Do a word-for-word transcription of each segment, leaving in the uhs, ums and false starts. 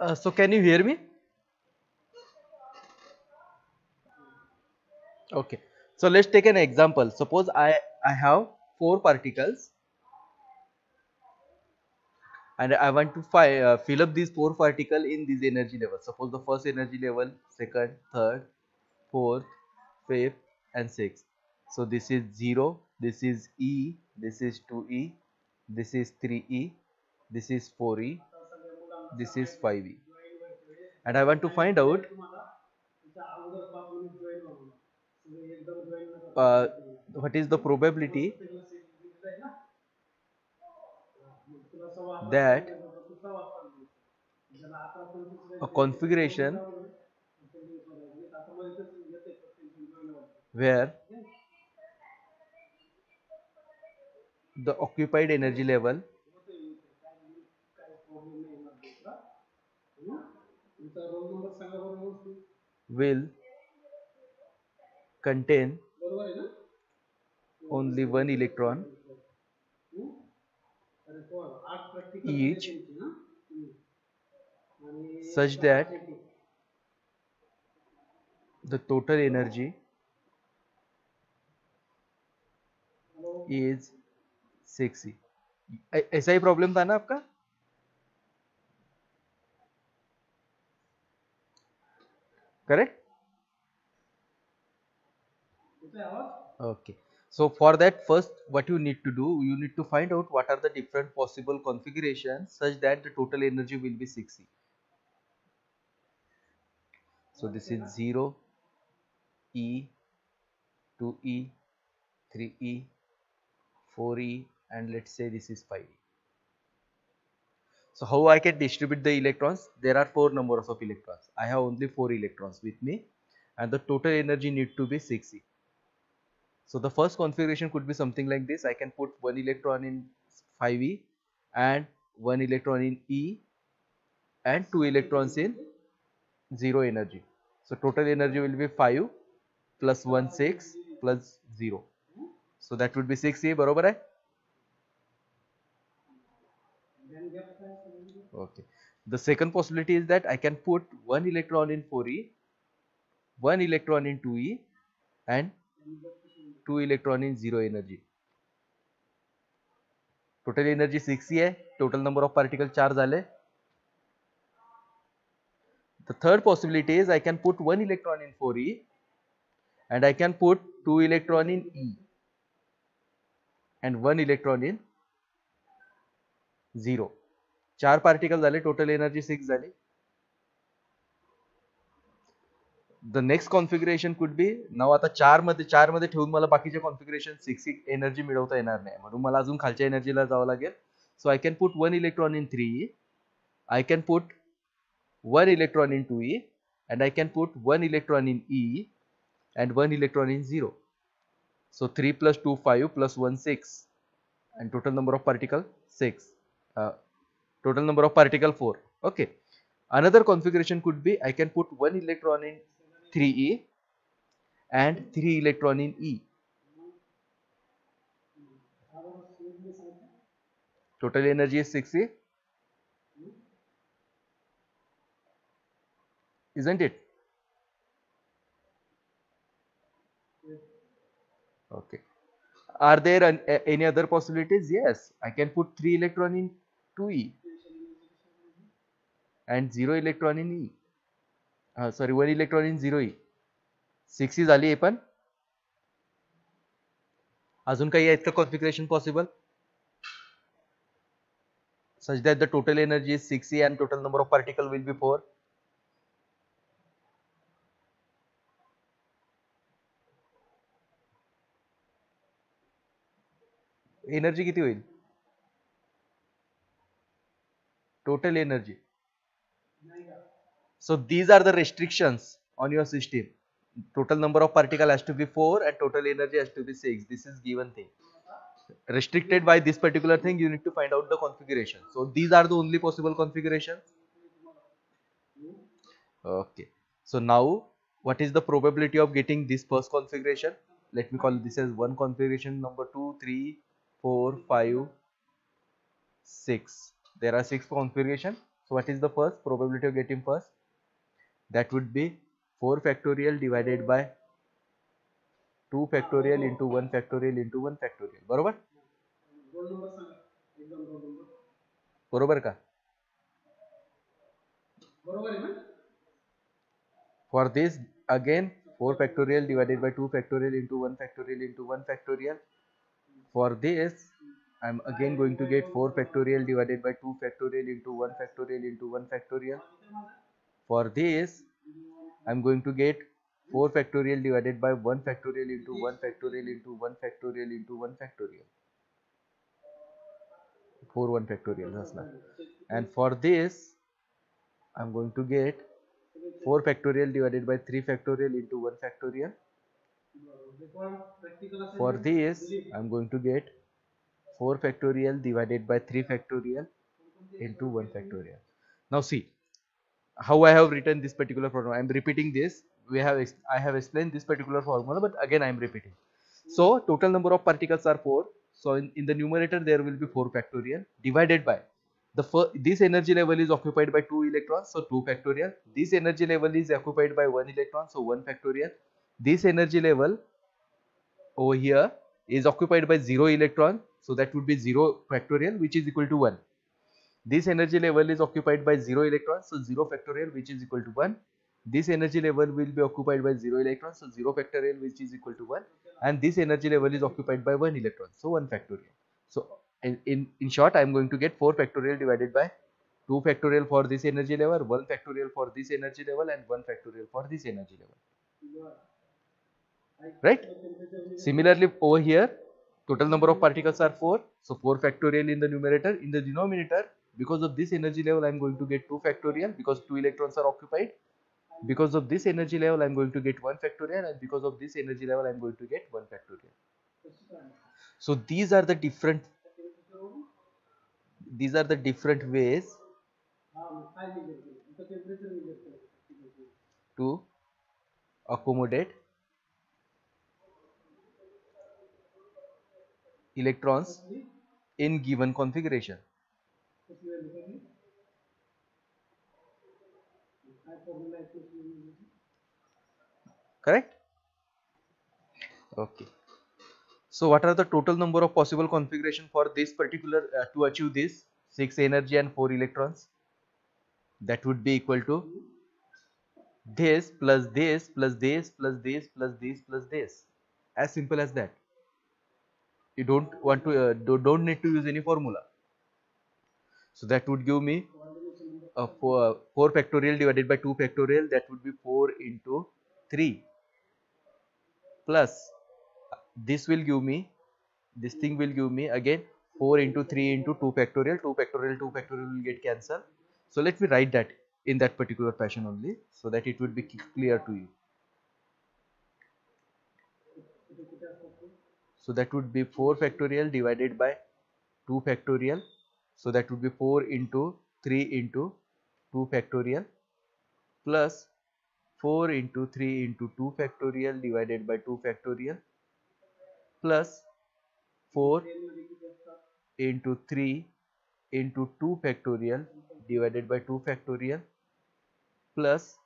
Uh, so can you hear me? Okay, so let's take an example. Suppose I, I have four particles and I want to fi uh, fill up these four particles in these energy levels. Suppose the first energy level, second, third, fourth, fifth and sixth. So this is zero, this is E, this is two E, this is three E, this is four E, this is five E. And I want to find out uh, what is the probability that a configuration where the occupied energy level will contain only one electron each, such that the total energy is six E. ऐसा ही problem था ना आपका. Correct? Okay. So for that, first what you need to do, you need to find out what are the different possible configurations such that the total energy will be six E. So this is zero, E, two E, three E, four E, and let's say this is five E. So how I can distribute the electrons? There are four numbers of electrons. I have only four electrons with me and the total energy need to be six E. So the first configuration could be something like this. I can put one electron in five E and one electron in E and two electrons in zero energy. So total energy will be five plus one, six plus zero. So that would be six E, barobar hai? Okay. The second possibility is that I can put one electron in four E, one electron in two E and two electron in zero energy. Total energy six E hai. Total number of particle charge aale. The third possibility is I can put one electron in four E and I can put two electron in E and one electron in zero. चार particle झाले, total energy six झाली. The next configuration could be, नाव आता चार मध्ये चार मध्ये ठेवून मला बाकीचे कॉन्फिगरेशन सिक्स एनर्जी मिळवता येणार नाही म्हणून मला अजून खालच्या एनर्जीला जावं लागेल. So I can put one electron in three E, I can put one electron in two E and I can put one electron in E and one electron in zero. So three plus two five plus one six and total number of particle six. Total number of particle four. Okay. Another configuration could be I can put one electron in three E and three electron in E. Total energy is six E. Isn't it? Okay. Are there an, a, any other possibilities? Yes. I can put three electron in two E. And zero electron in E. Uh, sorry, one electron in zero E. six E झाली पण. अजून काही आहेत का configuration possible such that the total energy is six E and total number of particle will be four. Energy किती होईल total energy. So these are the restrictions on your system. Total number of particle has to be four and total energy has to be six. This is given thing. Restricted by this particular thing, you need to find out the configuration. So these are the only possible configurations. Okay. So now what is the probability of getting this first configuration? Let me call this as one configuration, number two, three, four, five, six. There are six configurations. So what is the first probability of getting first? That would be four factorial divided by two factorial into one factorial into one factorial. बरोबर? बरोबर का? बरोबर है ना? For this again four factorial divided by two factorial into one factorial into one factorial. For this I am again going to get four factorial divided by two factorial into one factorial into one factorial. For this, I am going to get four factorial divided by one factorial into one factorial into one factorial into one factorial. Four one factorial asla. And for this, I am going to get four factorial divided by three factorial into one factorial. For this, I am going to get four factorial divided by three factorial into one factorial. Now see how I have written this particular formula. I am repeating this. We have I have explained this particular formula, but again I am repeating. So total number of particles are four. So in, in the numerator there will be four factorial divided by the first, this energy level is occupied by two electrons, so two factorial. This energy level is occupied by one electron, so one factorial. This energy level over here is occupied by zero electron, so that would be zero factorial, which is equal to one. This energy level is occupied by zero electrons, so zero factorial, which is equal to one. This energy level will be occupied by zero electrons, so zero factorial, which is equal to one. And this energy level is occupied by one electron, so one factorial. So in, in, in short, I am going to get four factorial divided by two factorial for this energy level, one factorial for this energy level, and one factorial for this energy level. Right? Similarly, over here, total number of particles are four, so four factorial in the numerator. In the denominator, because of this energy level, I am going to get two factorial because two electrons are occupied. Because of this energy level, I am going to get one factorial, and because of this energy level, I am going to get one factorial. So these are the different, these are the different ways to accommodate electrons in given configuration. Correct? Okay. So what are the total number of possible configuration for this particular uh, to achieve this six energy and four electrons? That would be equal to this plus this plus this plus this plus this plus this. As simple as that. You don't want to uh, do, don't need to use any formula. So that would give me a four, four factorial divided by two factorial, that would be four into three, plus this will give me, this thing will give me again four into three into two factorial, two factorial, two factorial will get cancelled. So let me write that in that particular fashion only, so that it would be clear to you. So that would be four factorial divided by two factorial. So that would be four into three into two factorial plus four into three into two factorial divided by two factorial plus four into three into two factorial divided by two factorial plus,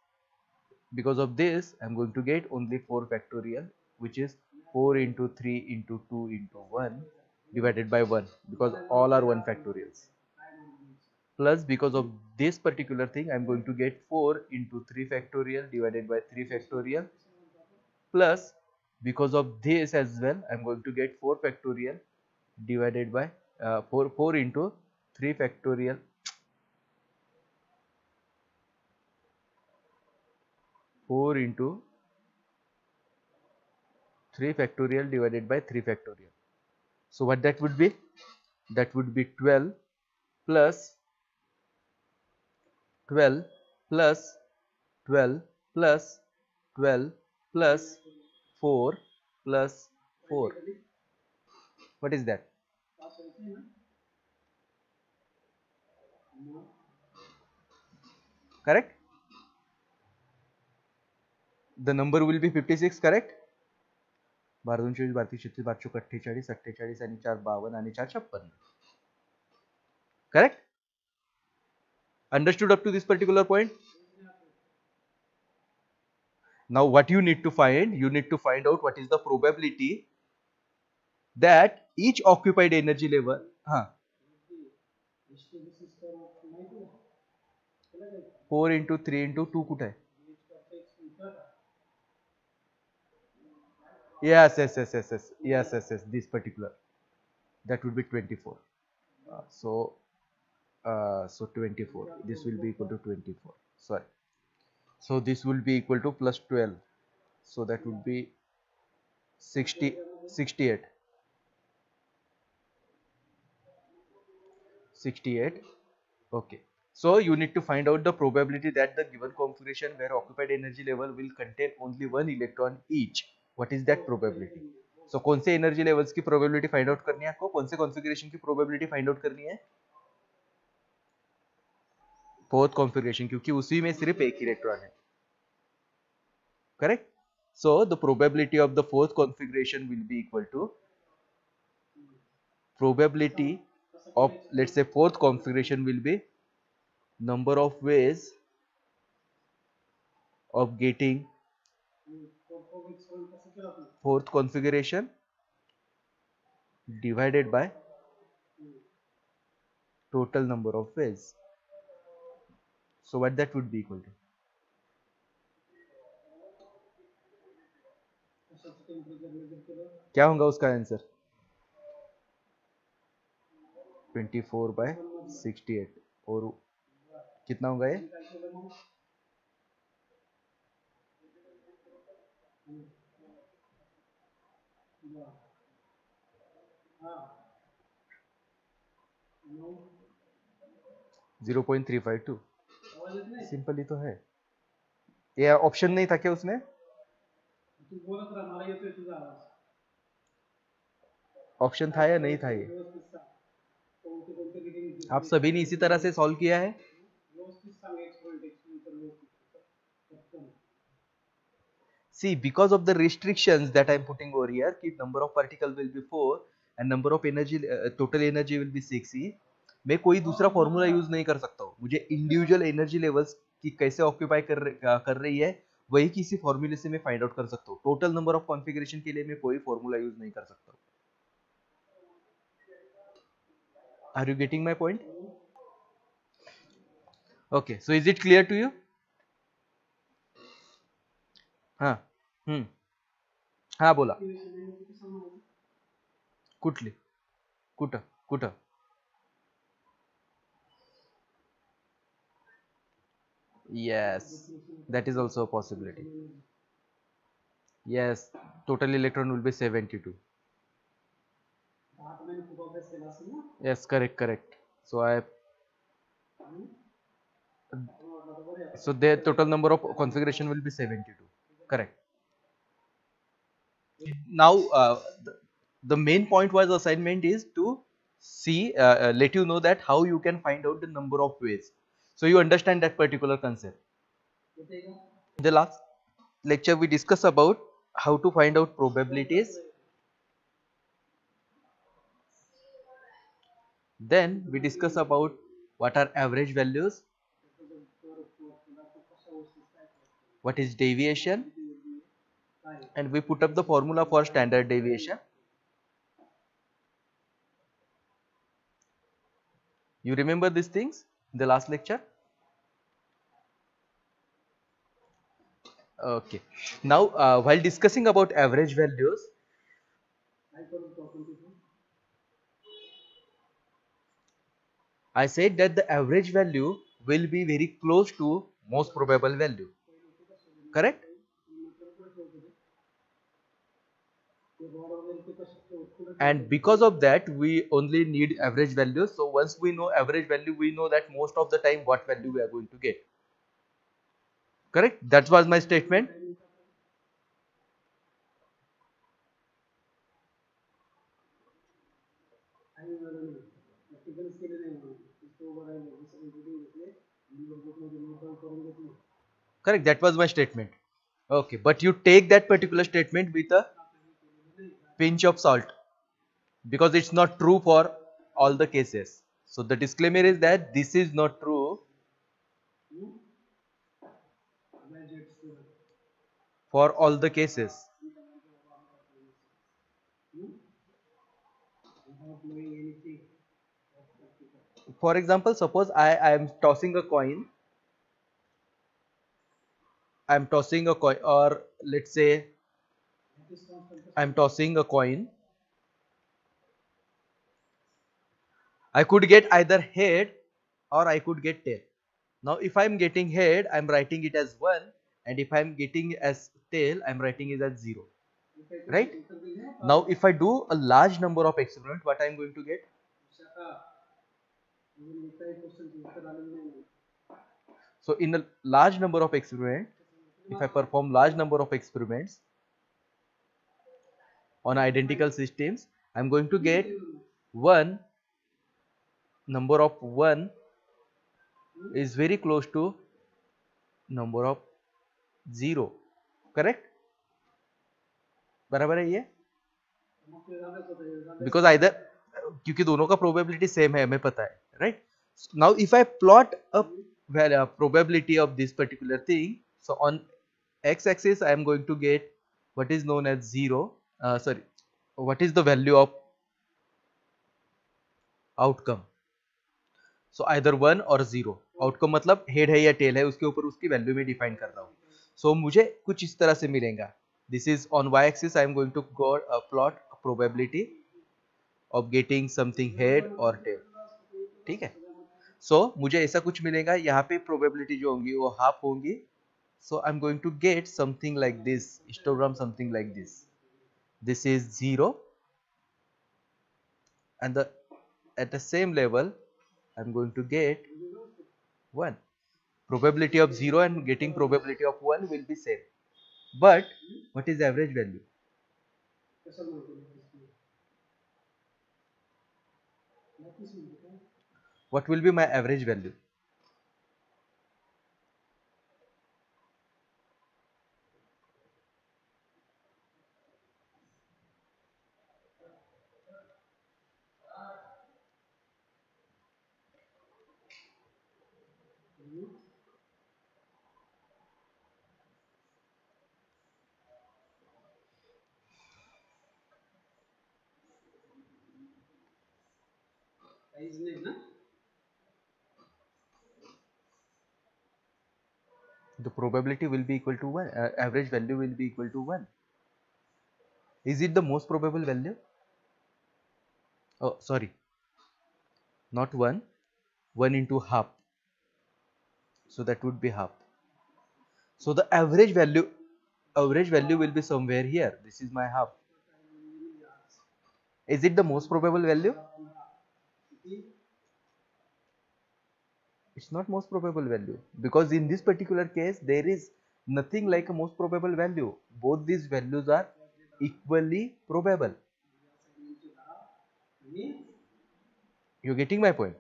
because of this I am going to get only four factorial, which is four into three into two into one divided by one, because all are one factorials. Plus, because of this particular thing, I am going to get four into three factorial divided by three factorial. Plus, because of this as well, I am going to get four factorial divided by uh, four, four into three factorial. four into three factorial divided by three factorial. So what that would be? That would be twelve plus twelve plus twelve plus twelve plus four plus four. What is that? Correct? The number will be fifty-six, correct? बारह चोवीस बारती छत्तीस बारशे अठ्ठेचाळीस अठ्ठेचाळीस आणि चार बावन आणि चार छप्पन. Correct. Understood up to this particular point? Now what you need to find, you need to find out what is the probability that each occupied energy level, huh, four into three into two कुठे है? Yes, yes, yes, yes, yes, yes, yes, yes, this particular, that would be twenty-four. Uh, so, uh, so twenty-four, this will be equal to twenty-four, sorry. So this will be equal to plus twelve, so that would be sixty, sixty-eight, sixty-eight, okay. So you need to find out the probability that the given configuration where occupied energy level will contain only one electron each. What is that probability? So कौन से energy levels की probability find out करनी है आपको, कौन से configuration की probability find out करनी है? Fourth configuration, क्योंकि उसी में सिर्फ एक ही electron है, correct? So the probability of the fourth configuration will be equal to probability of, let's say, fourth configuration will be number of ways of getting fourth configuration divided by total number of ways. So what that would be equal to? क्या होगा उसका answer? twenty-four by sixty-eight. और कितना होगा ये? zero point three five two. Simple ही तो है. ये ऑप्शन नहीं था क्या उसमें? ऑप्शन था या नहीं था ये? आप सभी ने इसी तरह से सॉल्व किया है? See, because of the restrictions that I am putting over here, कि number of particle will be four and number of energy, uh, total energy will be six. मैं कोई दूसरा फॉर्मूला यूज नहीं कर सकता हूँ. मुझे इंडिविजुअल एनर्जी लेवल्स की कैसे ऑक्यूपाई कर कर रही है वही किसी फॉर्मूले से मैं फाइंड आउट कर सकता हूँ. टोटल नंबर ऑफ कॉन्फिगरेशन के लिए मैं कोई फॉर्मूला यूज नहीं कर सकता हूँ. Are you getting my point? Okay, so is it clear to you? हाँ. हम्म. हाँ बोला. कुठली कुठं कुठं yes, that is also a possibility. Yes, total electron will be seventy-two. Yes, correct, correct. So I, so their total number of configuration will be seventy-two, correct. Now uh, the, the main point was assignment is to see, uh, uh, let you know that how you can find out the number of ways. So you understand that particular concept. In the last lecture we discussed about how to find out probabilities. Then we discussed about what are average values, what is deviation, and we put up the formula for standard deviation. You remember these things? The last lecture. Okay, now uh, while discussing about average values, I said that the average value will be very close to most probable value, correct? And because of that we only need average values. So once we know average value, we know that most of the time what value we are going to get, correct? That was my statement. Correct, that was my statement. Okay, but you take that particular statement with a pinch of salt, because it's not true for all the cases. So the disclaimer is that this is not true for all the cases. For example, suppose I, I am tossing a coin. I am tossing a coin, or let's say I am tossing a coin. I could get either head or I could get tail. Now if I am getting head, I am writing it as one, and if I am getting as tail, I am writing it as zero. Right? Now if I do a large number of experiments, what I am going to get? So in a large number of experiments, if I perform large number of experiments on identical systems, I am going to get one. Number of one is very close to number of zero. Correct? बराबर है ये? Because either, क्योंकि दोनों का probability same है, हमें पता है, right? Now if I plot a probability of this particular thing, so on x-axis I am going to get what is known as zero. Uh, sorry, what is the value of outcome? So either one और zero. Outcome मतलब head है या tail है, उसके ऊपर उसकी value में define कर रहा हूँ. So मुझे कुछ इस तरह से मिलेगा. This is on y-axis. I am going to go uh, plot a probability of getting something head or tail. ठीक है. So मुझे ऐसा कुछ मिलेगा. यहाँ पे probability जो होंगी वो half होंगी. So I am going to get something like this. Histogram something like this. This is zero. And the at the same level I am going to get one. Probability of zero and getting probability of one will be same. But what is average value? What will be my average value? The probability will be equal to one. Uh, average value will be equal to one. Is it the most probable value? Oh, sorry. Not one. one into half. So that would be half. So the average value, average value will be somewhere here. This is my half. Is it the most probable value? It's not most probable value, because in this particular case there is nothing like a most probable value. Both these values are equally probable. You're getting my point?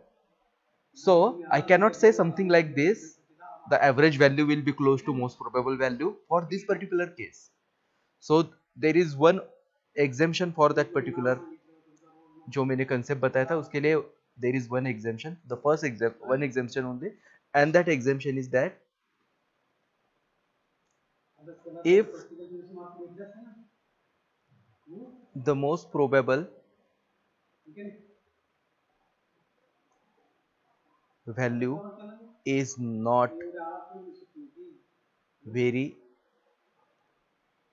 So I cannot say something like this, the average value will be close to most probable value for this particular case. So there is one exemption for that particular जो मैंने concept बताया था उसके लिए there is one exemption, the first exemption, one exemption only, and that exemption is that if the most probable value is not very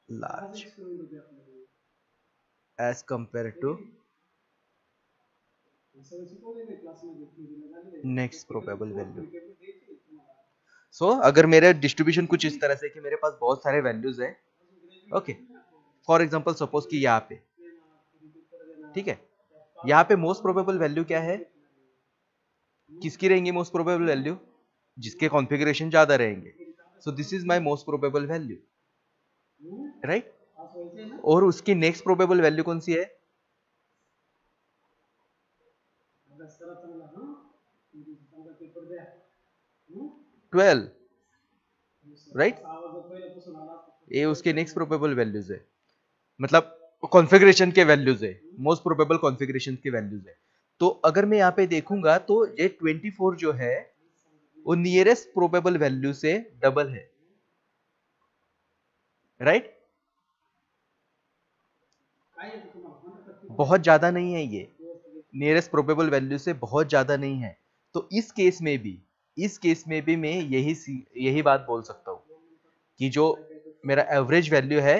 large as compared to next probable value. So अगर मेरा distribution कुछ इस तरह से कि मेरे पास बहुत सारे वैल्यूज है, ओके, फॉर एग्जांपल सपोज कि यहाँ पे, ठीक है, यहाँ पे मोस्ट प्रोबेबल वैल्यू क्या है? किसकी रहेंगी मोस्ट प्रोबेबल वैल्यू? जिसके कॉन्फ़िगरेशन ज्यादा रहेंगे. So this is my most probable value, right? और उसकी नेक्स्ट प्रोबेबल वैल्यू कौन सी है? Twelve, right? ये उसके नेक्स्ट प्रोबेबल वैल्यूज है, मतलब कॉन्फ़िगरेशन के वैल्यूज है, मोस्ट प्रोबेबल कॉन्फ़िगरेशन के वैल्यूज है. तो अगर मैं यहाँ पे देखूंगा तो ये चौबीस जो है वो नियरेस्ट प्रोबेबल वैल्यू से डबल है. राइट, बहुत ज्यादा नहीं है, ये नियरेस्ट प्रोबेबल वैल्यू से बहुत ज्यादा नहीं है। तो इस केस में भी इस केस में भी मैं यही यही बात बोल सकता हूँ कि जो मेरा एवरेज वैल्यू है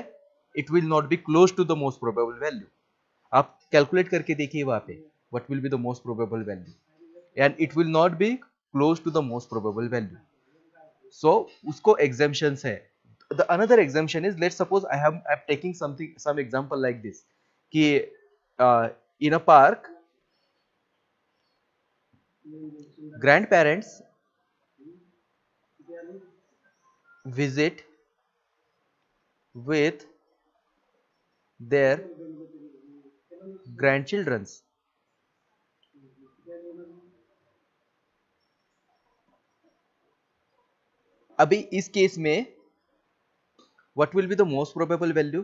it will not be close to the most probable value. आप कैलकुलेट करके देखिए वहाँ पे what will be the most probable value and it will not be close to the most probable value. So उसको exemptions है। The another exemption is let's suppose I have I am taking something some example like this कि in a park grandparents visit with their grandchildrens अभी इस case में what will be the most probable value?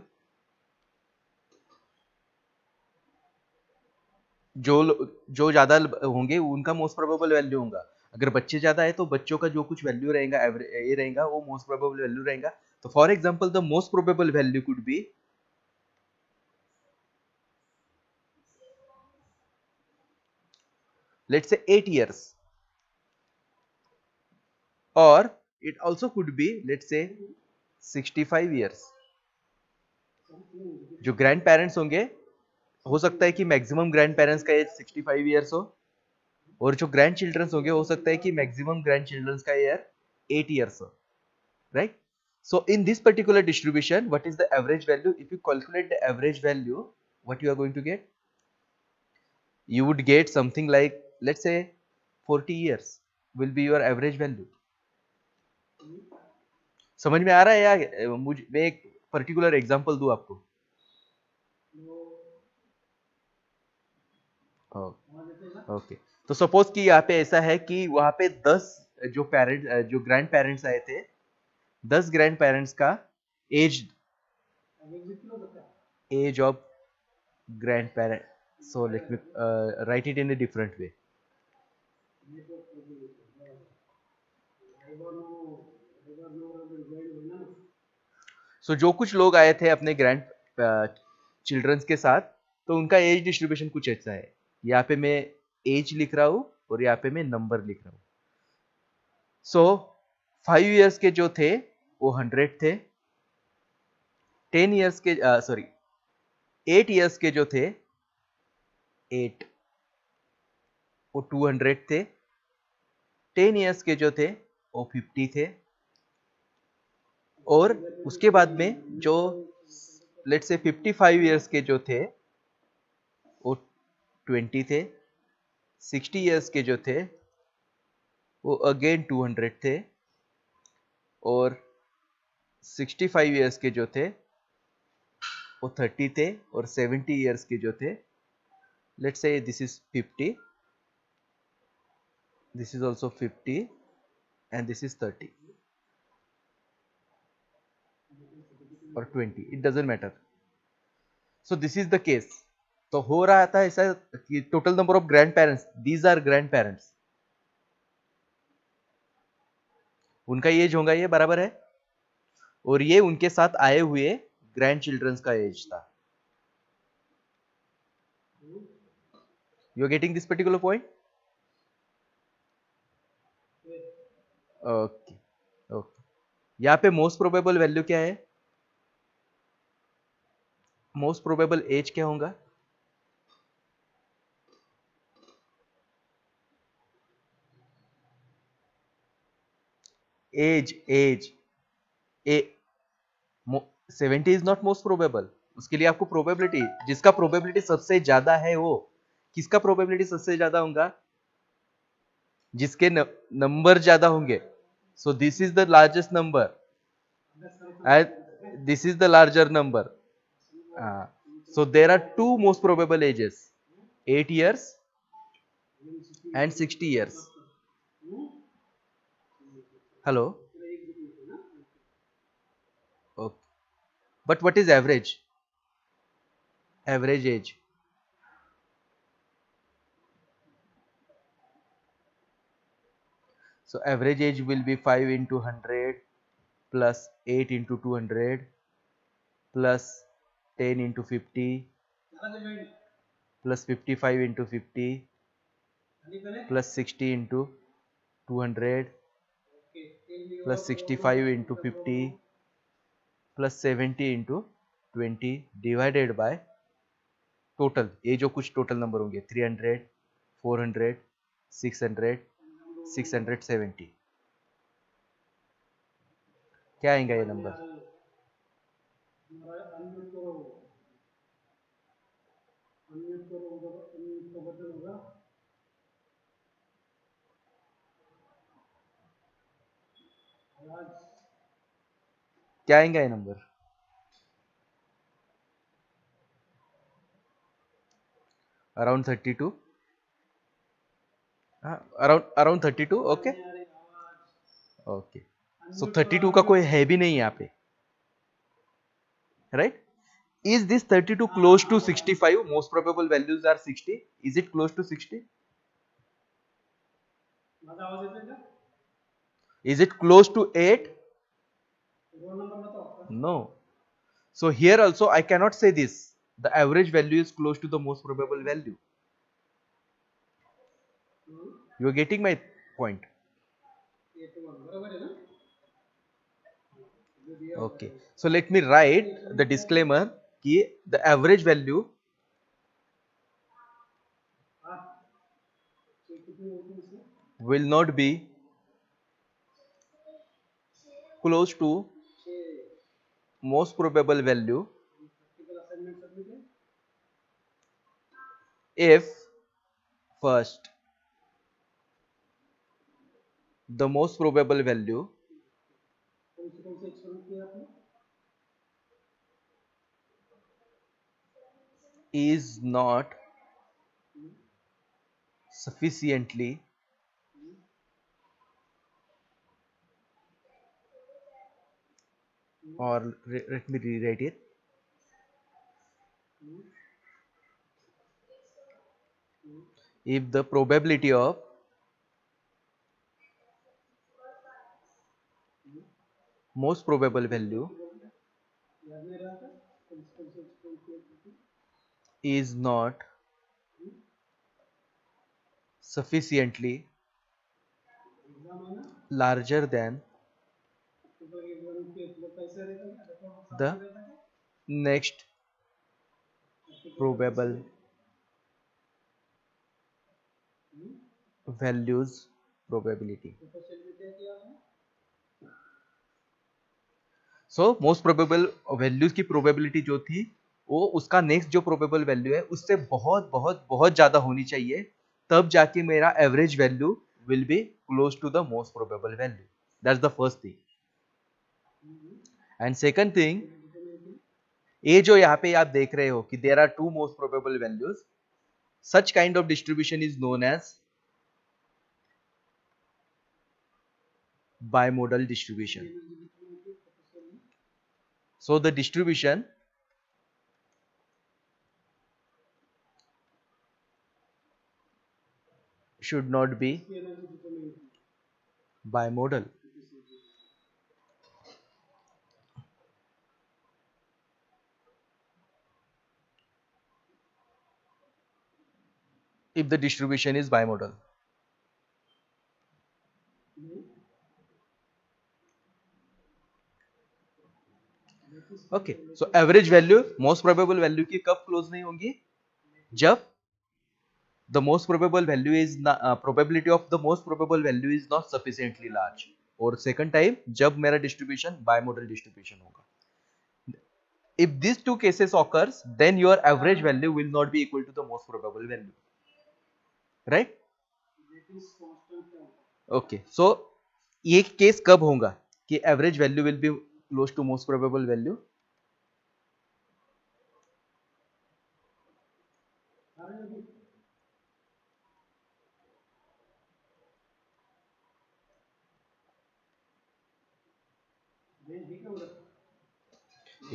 जो जो ज्यादा होंगे उनका most probable value होगा। अगर बच्चे ज्यादा है तो बच्चों का जो कुछ वैल्यू रहेगा ये रहेगा वो मोस्ट प्रोबेबल वैल्यू रहेगा। तो for example the most probable value could be let's say eight years और it also could be let's say sixty five years. जो ग्रैंड पेरेंट्स होंगे हो सकता है कि मैक्सिमम ग्रैंड पेरेंट्स का एज सिक्सटी फाइव इयर्स हो और जो ग्रैंड चिल्ड्रंस होंगे हो सकता है कि मैक्सिमम ग्रैंड चिल्ड्रंस का ईयर एट इयर्स हो, right. So in this particular distribution what is the average value? If you calculate the average value what you are going to get, you would get something like let's say forty years will be your average value. समझ में आ रहा है यार? मुझे मैं एक particular example दूं आपको। ओके, तो सपोज कि यहाँ पे ऐसा है कि वहाँ पे दस जो पेरेंट जो ग्रैंड पेरेंट्स आए थे, दस ग्रैंड पेरेंट्स का age age of grandparent, so let me write it in a different way. So जो कुछ लोग आए थे अपने ग्रैंड चिल्ड्रंस uh, के साथ, तो उनका एज डिस्ट्रीब्यूशन कुछ ऐसा है। यहाँ पे मैं एज लिख रहा हूं और यहाँ पे मैं नंबर लिख रहा हूं। सो फाइव इयर्स के जो थे वो हंड्रेड थे, टेन इयर्स के सॉरी एट इयर्स के जो थे एट वो टू हंड्रेड थे, टेन इयर्स के जो थे वो फिफ्टी थे और उसके बाद में जो let's say fifty five years के जो थे वो ट्वेंटी थे, सिक्सटी इयर्स के जो थे वो अगेन टू हंड्रेड थे और सिक्सटी फाइव इयर्स के जो थे वो थर्टी थे और सेवेंटी इयर्स के जो थे let's say this is fifty, this is also fifty and this is thirty और twenty, it doesn't matter. So this is the case. तो हो रहा था ऐसा कि total number of grandparents, these are grandparents, उनका age होगा ये बराबर है और ये उनके साथ आए हुए ग्रैंड चिल्ड्रंस का एज था। You are getting this particular point? Okay okay, यहाँ पे मोस्ट प्रोबेबल वैल्यू क्या है? मोस्ट प्रोबेबल एज क्या होगा? Age age a seventy is not most probable. उसके लिए आपको प्रोबेबिलिटी, जिसका प्रोबेबिलिटी सबसे ज्यादा है वो किसका प्रोबेबिलिटी सबसे ज्यादा होगा? जिसके नंबर ज्यादा होंगे। So this is the largest number and this is the larger number. So there are two most probable ages, eight years and sixty years. Hello okay, but what is average average age? So average age will be five into hundred plus eight into two hundred plus ten into fifty plus fifty-five into fifty plus sixty into two hundred plus sixty-five into fifty plus seventy into twenty divided by total. ये जो कुछ total number होंगे three hundred, four hundred, six hundred, six hundred seventy. क्या आएगा ये number? क्या आएगा ये नंबर? Around thirty two. हाँ, around around thirty two. Okay okay so thirty two का कोई है भी नहीं यहाँ पे, right. Is this thirty two close to sixty five? Most probable values are sixty. Is it close to sixty? Is it close to eight? No. So here also I cannot say this the average value is close to the most probable value. You are getting my point? Okay, so let me write the disclaimer ki the average value will not be close to most probable value if first the most probable value is not sufficiently or let me rewrite it. If the probability of most probable value is not sufficiently larger than the next probable values probability. So most probable values की probability जो थी वो उसका next जो probable value है उससे बहुत बहुत बहुत ज्यादा होनी चाहिए, तब जाके मेरा average value will be close to the most probable value. That's the first thing. And second thing, ये जो यहाँ पे आप देख रहे हो कि there are two most probable values, such kind of distribution is known as bimodal distribution. So the distribution should not be bimodal. If the distribution is bimodal, okay. So average value most probable value की कब close नहीं होंगी? जब the most probable value is not, uh, probability of the most probable value is not sufficiently large, और second time जब मेरा distribution bimodal distribution होगा. If these two cases occurs, then your average value will not be equal to the most probable value, right? Okay. So ये case कब होगा कि average value will be close to most probable value?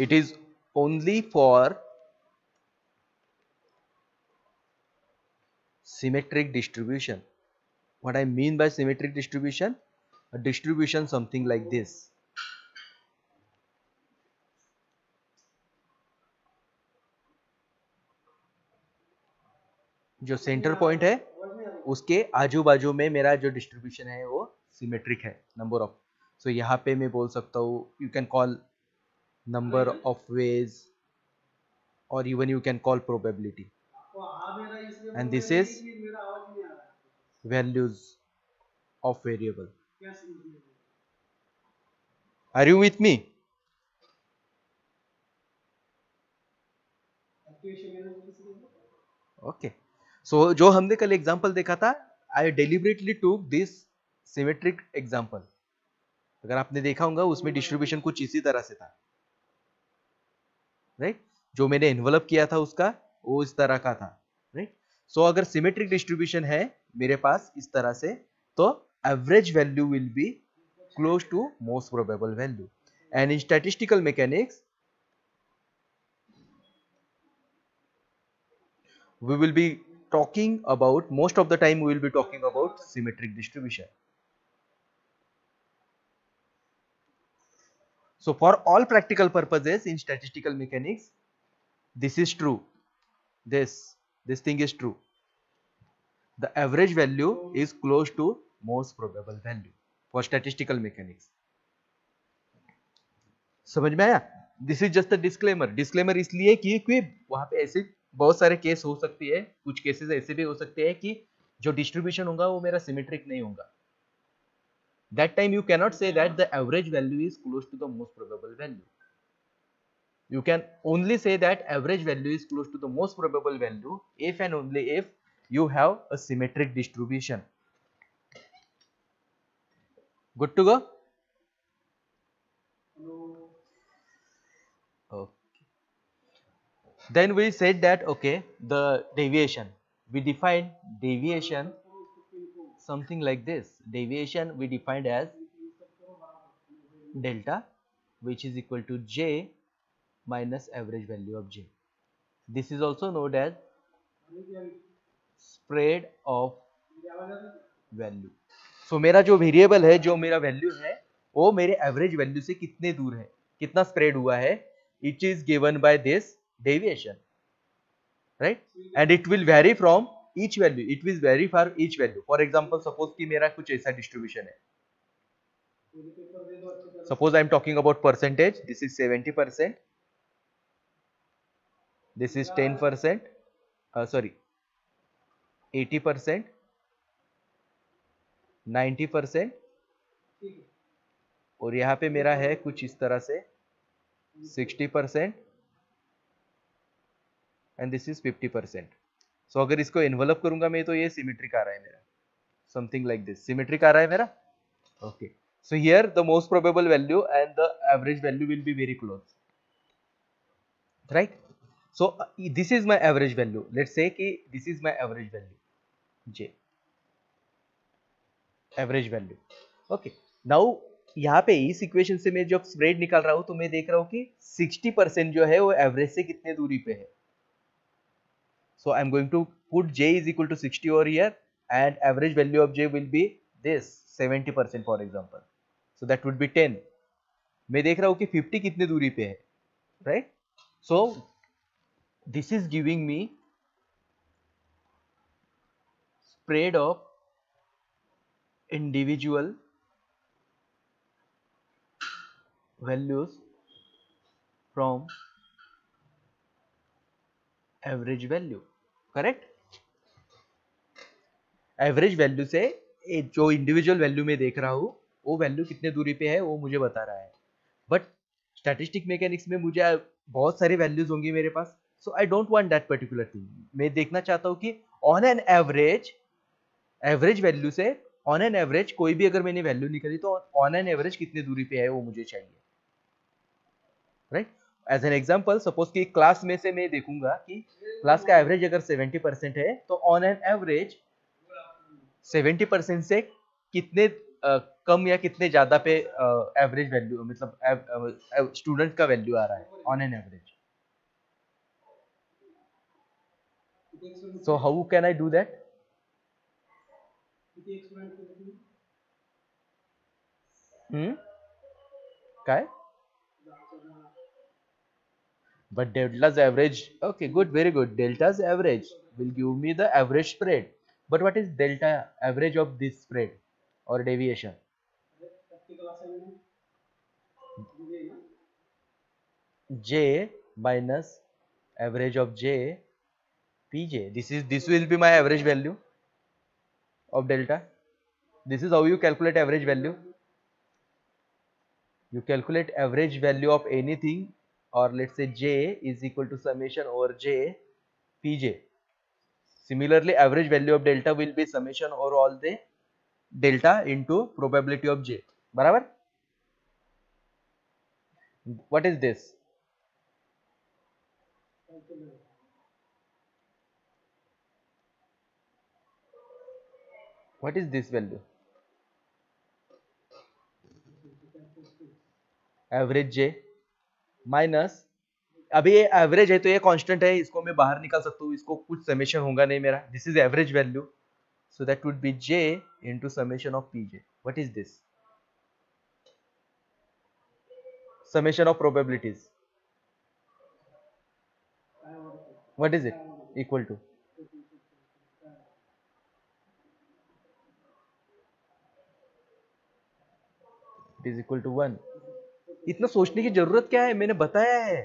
It is only for symmetric distribution. What I mean by symmetric distribution? A distribution something like this. जो centre point है उसके आजू बाजू में मेरा जो डिस्ट्रीब्यूशन है वो सिमेट्रिक है नंबर ऑफ। सो यहाँ पे मैं बोल सकता हूँ you can call number of ways और even you can call probability and this is values of variable. Are you with me? Okay, so जो हमने कल एग्जाम्पल देखा था I deliberately took this symmetric example. अगर आपने देखा होगा उसमें डिस्ट्रीब्यूशन कुछ इसी तरह से था, राइट right? जो मैंने एनवलप किया था उसका वो इस तरह का था, राइट right? सो so, अगर सिमेट्रिक डिस्ट्रीब्यूशन है मेरे पास इस तरह से तो average value will be close to most probable value and in statistical mechanics we will be talking about, most of the time we will be talking about symmetric distribution. So for all practical purposes in statistical mechanics this is true, this this thing is true, the average value is close to most probable value for statistical mechanics. समझ में आया? this is just a disclaimer. disclaimer इसलिए कि कोई वहां पे ऐसे बहुत सारे केस हो सकती है, कुछ केसेस ऐसे भी हो सकते हैं कि जो डिस्ट्रीब्यूशन होगा वो मेरा सिमेट्रिक नहीं होगा। That time you can not say that the average value is close to the most probable value. You can only say that average value is close to the most probable value if and only if you have a symmetric distribution. Good to go? Then we said that okay, the deviation. We define deviation something like this. Deviation we defined as delta, which is equal to j minus average value of j. This is also known as spread of value. So मेरा जो variable है, जो मेरा value है, वो मेरे average value से कितने दूर है, कितना spread हुआ है, it is given by this deviation, right? And it will vary from each value. It will vary for each value. For example, suppose कि मेरा कुछ ऐसा distribution है. Suppose I am talking about percentage. This is seventy percent. This is ten percent. Uh, sorry, eighty percent, ninety percent. और यहाँ पे मेरा है कुछ इस तरह से sixty percent. And this is fifty percent. So अगर इसको envelop करूंगा मैं तो ये symmetric आ रहा है मेरा, something like this. Symmetric आ रहा है मेरा. Okay. So here the most probable value and the average value will be very close, right? So this is my average value. Let's say कि this is my average value, J. Average value. Okay. Now यहाँ पे इस equation से मैं जब spread निकाल रहा हूँ तो मैं देख रहा हूँ कि sixty percent जो है वो average से कितने दूरी पे है. So I am going to put j is equal to sixty over here and average value of j will be this seventy percent for example. So that would be ten. मैं देख रहा हूँ कि fifty कितने दूरी पे है, right? So this is giving me spread of individual values from average value. Correct? Average value से जो इंडिविजुअल वैल्यू में देख रहा हूँ वो वैल्यू कितने दूरी पे है वो मुझे बता रहा है. बट स्टैटिस्टिक मैकेनिक्स में मुझे बहुत सारी वैल्यूज होंगी मेरे पास. So I don't want that particular thing. मैं देखना चाहता हूँ कि on an average, average value से ऑन एन एवरेज कोई भी अगर मैंने वैल्यू निकाली तो ऑन एन एवरेज कितने दूरी पे है वो मुझे चाहिए, right right? As an example suppose कि क्लास में से मैं देखूंगा कि क्लास का एवरेज अगर seventy percent है तो on an average seventy percent से कितने आ, कम या कितने ज्यादा पे एवरेज वैल्यू मतलब स्टूडेंट का वैल्यू आ रहा है on an average. So how can I do that? Hmm, काय But delta's average, okay, good, very good. Delta's average will give me the average spread. But what is delta average of this spread or deviation? J minus average of J, P J. This is this will be my average value of delta. This is how you calculate average value. You calculate average value of anything, or let's say J is equal to summation over J, P J. Similarly, average value of delta will be summation over all the delta into probability of J. Barabar? What is this? What is this value? Average J minus, अभी ये average है तो ये constant है, इसको मैं बाहर निकाल सकता हूँ, इसको कुछ समेशन होगा नहीं मेरा. This is average value, so that would be J into summation of P J. What is this? Summation of probabilities. What is it equal to? It is equal to one. इतना सोचने की जरूरत क्या है, मैंने बताया है,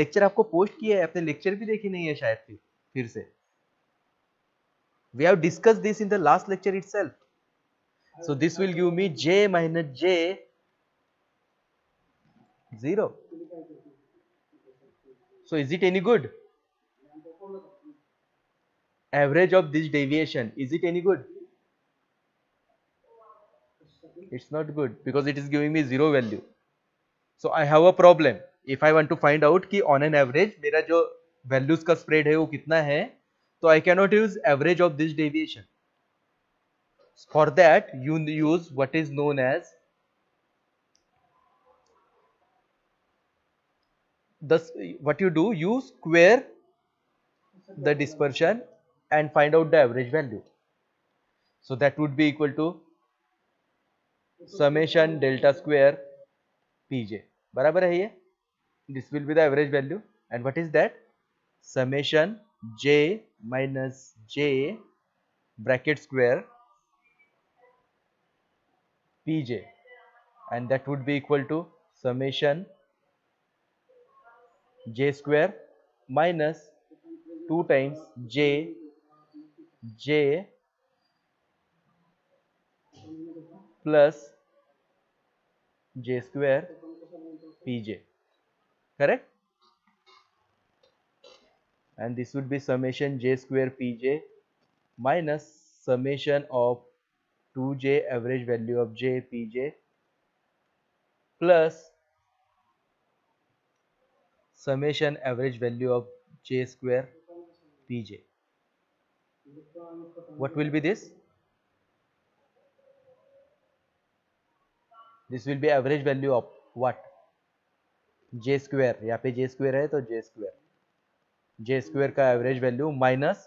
लेक्चर आपको पोस्ट किया है, आपने लेक्चर भी देखी नहीं है शायद, फिर फिर से we have discuss this in the last lecture itself. So this will give me J minus J zero. So is it any good? Average of this deviation, is it any good? It's not good because it is giving me zero value. So I have a problem. If I want to find out कि on an average मेरा जो values का spread है वो कितना है, तो I cannot use average of this deviation. For that you use what is known as this. What you do, you square the dispersion and find out the average value. So that would be equal to summation delta square P J. बराबर है ये. This will be the average value. And what is that? Summation J minus J bracket square P J. And that would be equal to summation J square minus two times J J plus J square P J. Correct? And this would be summation J square P J minus summation of two J average value of J P J plus summation average value of J square P J. What will be this? This will be average value of what? J square. यहाँ पे J square है तो J square. J square का average value minus,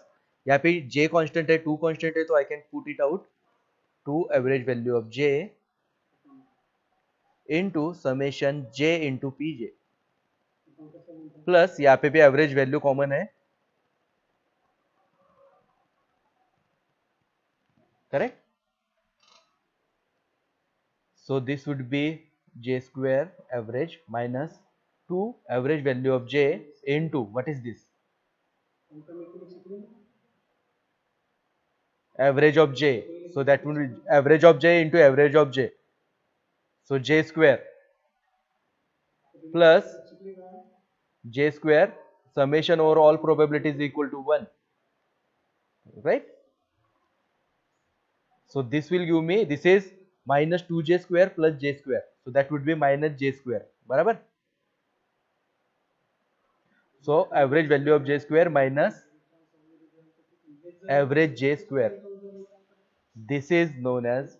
यहाँ पे J constant है, two constant है तो I can put it out to average value of J into summation J into P J plus यहाँ पे भी average value common है. Correct? So this would be J square average minus two average value of J into what is this? Average of J. So that would be average of J into average of J. So J square plus J square summation over all probabilities equal to one. Right? So this will give me, this is minus two J square plus J square, so that would be minus J square. बराबर. So average value of J square minus average J square. This is known as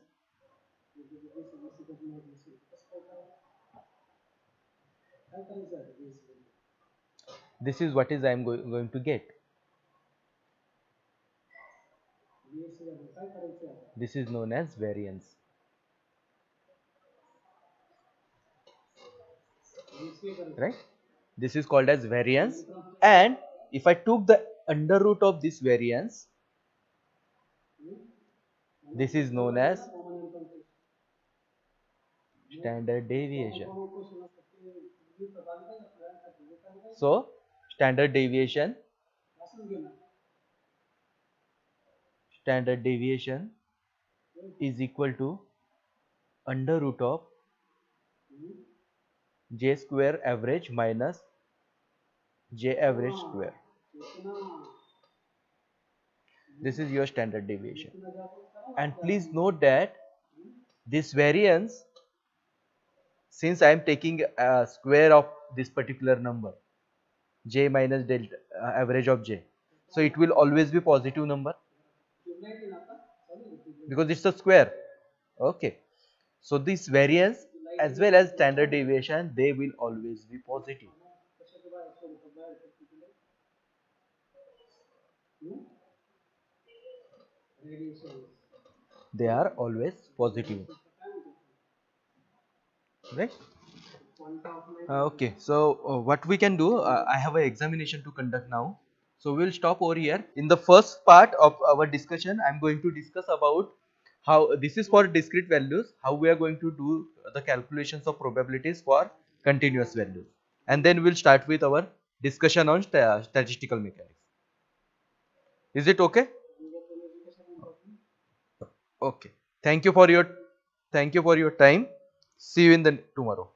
this is what is I am going going to get. This is known as variance. Right? This is called as variance. And if I took the under root of this variance, this is known as standard deviation. So standard deviation, standard deviation is equal to under root of j square average minus j average square. This is your standard deviation. And please note that this variance, since I am taking a square of this particular number, j minus delta uh, average of j, so it will always be positive number because it's a square. Okay, so this variance as well as standard deviation, they will always be positive. They are always positive, right? Uh, okay, so uh, what we can do, uh, I have an examination to conduct now, so we will stop over here. In the first part of our discussion, I am going to discuss about how this is for discrete values, how we are going to do the calculations of probabilities for continuous values, and then we will start with our discussion on st statistical mechanics. Is it okay? Okay, thank you for your thank you for your time. See you in the tomorrow.